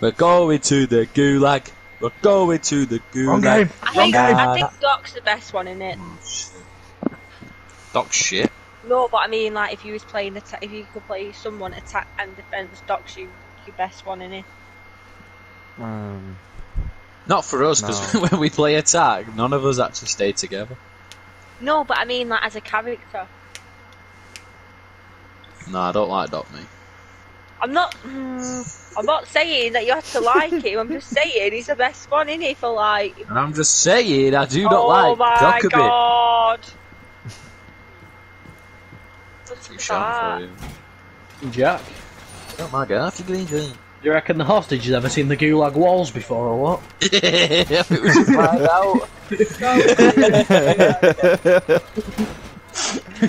We're going to the gulag. We're going to the gulag. Wrong game. I think Doc's the best one in it. Doc's shit. No, but I mean, like, if you was playing attack, if you could play someone attack and defense, Doc's your best one in it. Not for us, because no. When we play attack, none of us actually stay together. No, but I mean, like, as a character. No, I don't like Doc, me. I'm not saying that you have to like him. I'm just saying he's the best one, isn't he? For like. And I'm just saying I do not like Doc a bit. Oh my god! What's that? Jack. Oh my god! You reckon the hostages ever seen the gulag walls before or what? Yeah, it was find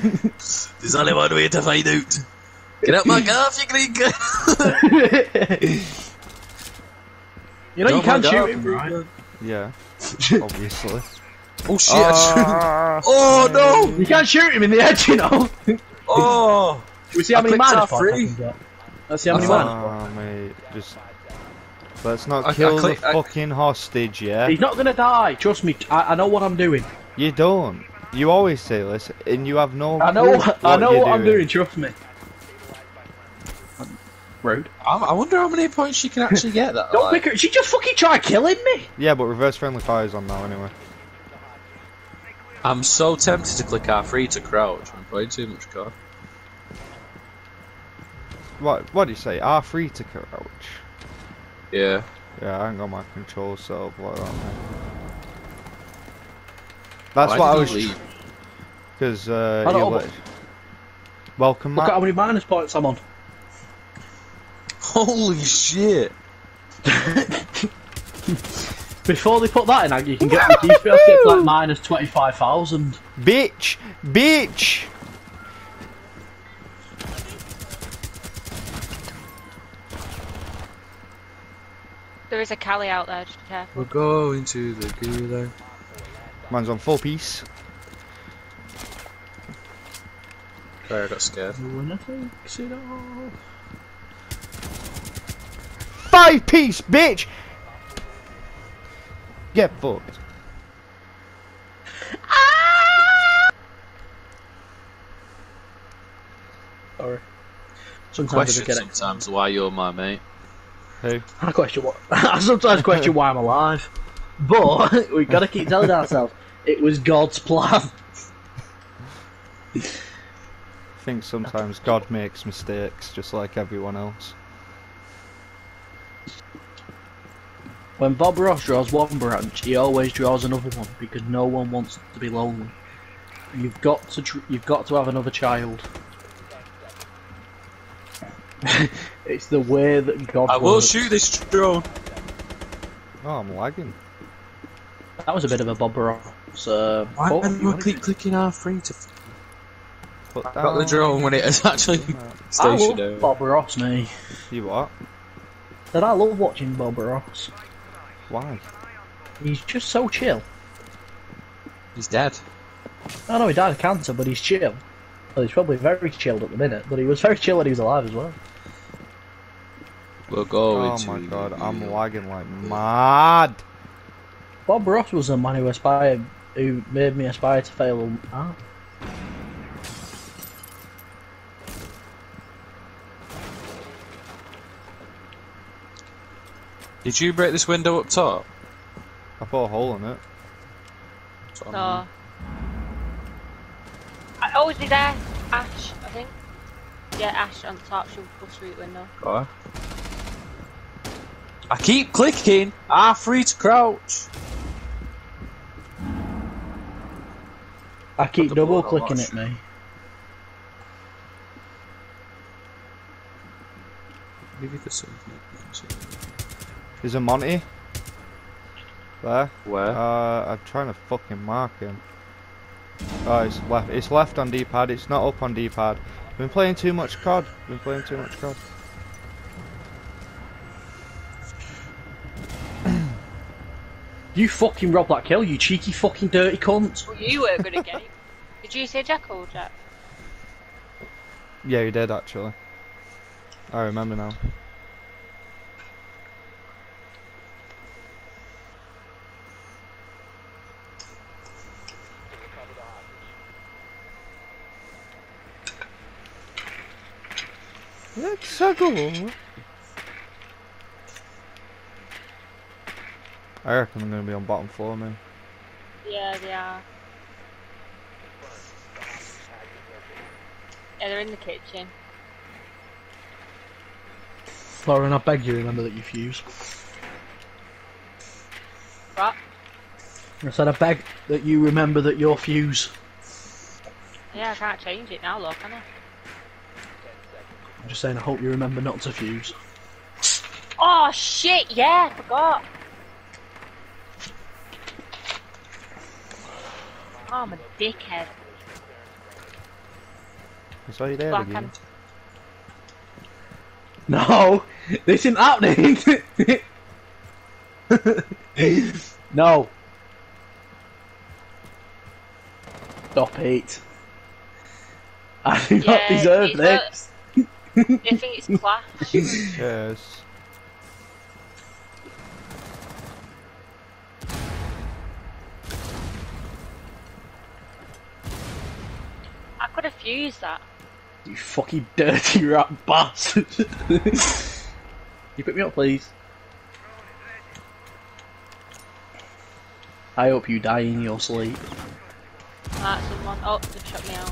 out. There's only one way to find out. Get out my car, you green girl! You know you can't shoot him, right? Yeah, obviously. Oh shit! Oh no! You can't shoot him in the head, you know. Oh! Should we see how many man free? Let's see how many man. Oh mate, just let's not kill the fucking hostage, yeah. He's not gonna die. Trust me, I know what I'm doing. You don't. You always say this, and you have no. I know what I'm doing. Trust me. Rude. I wonder how many points she can actually get that. Don't pick her. She just fucking tried killing me. Yeah, but reverse friendly fire's on now anyway. I'm so tempted to click R3 to crouch. I'm playing too much COD. What do you say? R3 to crouch. Yeah. Yeah, I ain't got my control set like that. That's what I was. Because welcome. Look at how many minus points I'm on. Holy shit! Before they put that in, you can get the default kit like minus 25,000. Bitch! Bitch! There is a Cali out there, just be careful. We're going to the gulag. Mine's on full piece. Sorry, I got scared. Five piece, bitch! Get fucked. Sorry. Sometimes why you're my mate. Who? I sometimes question why I'm alive. But we gotta keep telling ourselves it was God's plan. I think sometimes God makes mistakes just like everyone else. When Bob Ross draws one branch, he always draws another one because no one wants to be lonely. You've got to have another child. It's the way that God. I will shoot this drone. Oh, I'm lagging. That was a bit of a Bob Ross. Why do you keep clicking R3 to? I got the drone when it is actually stationed. I love Bob Ross, me. You what? That I love watching Bob Ross. Why? He's just so chill. He's dead. I know he died of cancer, but he's chill. Well, he's probably very chilled at the minute, but he was very chill when he was alive as well. We'll go. Oh my god, I'm lagging like mad. Bob Ross was a man who made me aspire to fail on art. Did you break this window up top? I put a hole in it. No. Oh, is he there? Ash, I think. Yeah, Ash on the top, she'll push through the window. Right. I keep clicking R3 to crouch. I keep double clicking at me. Maybe for something. There's a Monty. There. Where? I'm trying to fucking mark him. Oh, it's left. It's left on D-pad. It's not up on D-pad. Been playing too much COD. You fucking robbed that kill, you cheeky fucking dirty cunt. Well, you were good at game. Did you say Jack or Jack? Yeah, you did actually. I remember now. Let's go. I reckon I'm gonna be on bottom floor, man. Yeah, they are. Yeah, they're in the kitchen. Lauren, I beg you, remember that you fuse. What? I said I beg that you remember that you're fuse. Yeah, I can't change it now, though, can I? I'm just saying, I hope you remember not to fuse. Oh shit! Yeah, I forgot. Oh, I'm a dickhead. I saw you there again. No! This isn't happening! No! Stop it. I do not deserve this. I think it's class. Yes. I could have fused that. You fucking dirty rat bastard. You pick me up, please. I hope you die in your sleep. That's someone. Oh, they've shut me out.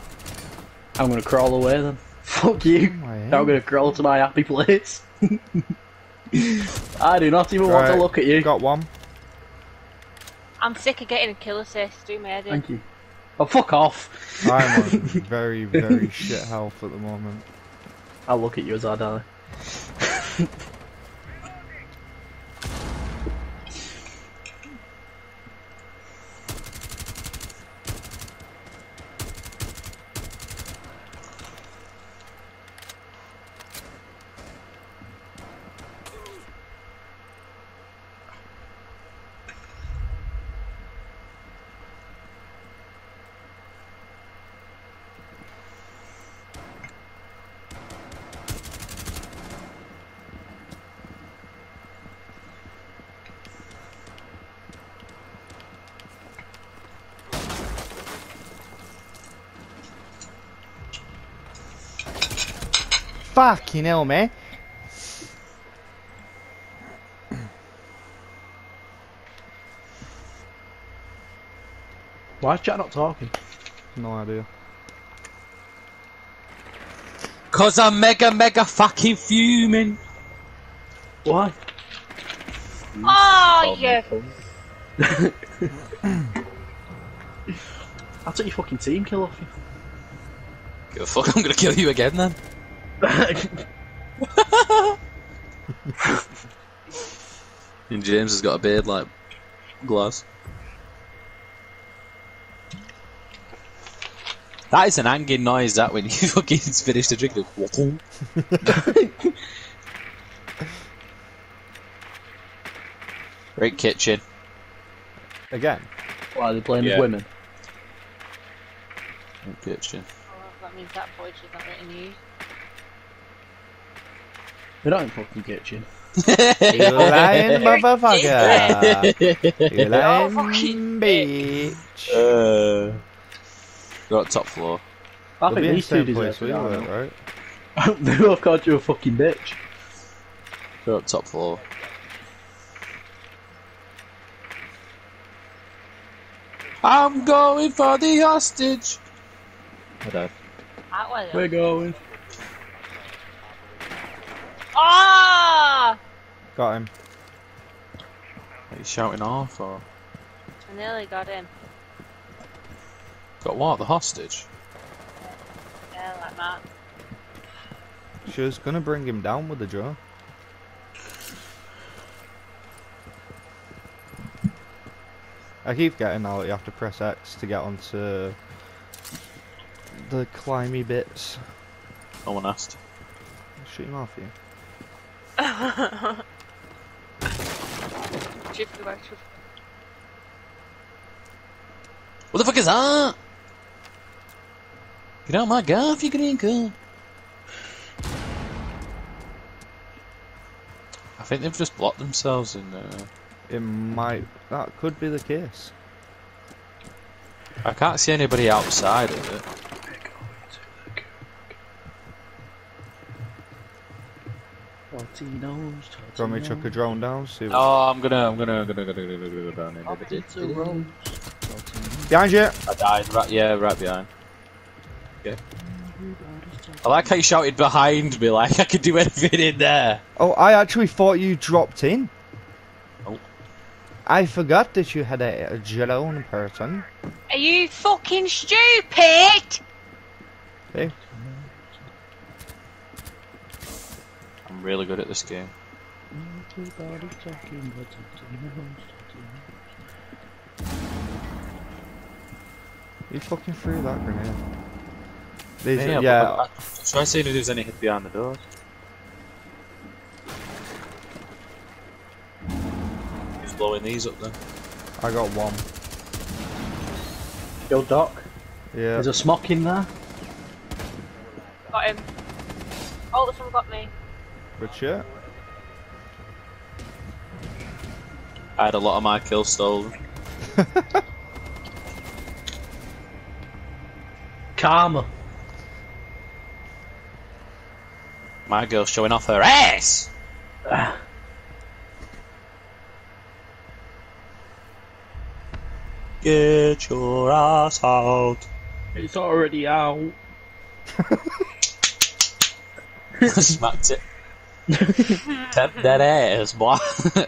I'm gonna crawl away then. Fuck you. Oh, now I'm gonna crawl to my happy place. I do not even want to look at you. Got one. I'm sick of getting a kill assist. Do me head in. Thank you. Oh, fuck off! I'm on very, very shit health at the moment. I'll look at you as I die. Fucking hell, man. Why is chat not talking? No idea. Cause I'm mega fucking fuming. Why? Oh, yeah. I'll take your fucking team kill off you. Good fuck, I'm gonna kill you again then. And James has got a beard like glass. That is an angry noise, that, when you fucking finish the drink. Like, great kitchen. Again? Why are they playing with women? Great kitchen. Oh, that means that voice is not getting used. They don't fucking kitchen. You lying motherfucker! You lying bitch! You're at top floor. I think these two deserve it, right? I've called you a fucking bitch. You're at top floor. I'm going for the hostage! I died. We're going. Ah! Got him. Are you shouting off or? I nearly got him. Got what? The hostage? Yeah, like that. She was gonna bring him down with the jaw. I keep getting now that you have to press X to get onto the climby bits. No one asked. Shoot him off you. What the fuck is that? Get out my gaff, you green coon. I think they've just blocked themselves in it might. That could be the case. I can't see anybody outside of it. Tortinoes. Can we chuck a drone down? See what I'm gonna go down here. Behind you! I died, right, yeah, right behind. Okay. I like how you shouted behind me, like I could do anything in there. Oh, I actually thought you dropped in. Oh. I forgot that you had a drone person. Are you fucking stupid? Hey. I'm really good at this game. You fucking threw that grenade. These, yeah, try to see if there's any hit behind the doors. Who's blowing these up then? I got one. Yo, Doc. Yeah. There's a smock in there. Got him. Oh, this one got me. Good shit. I had a lot of my kills stolen. Karma. My girl's showing off her ass! Get your ass out. It's already out. I smacked it. Tap that ass, boy.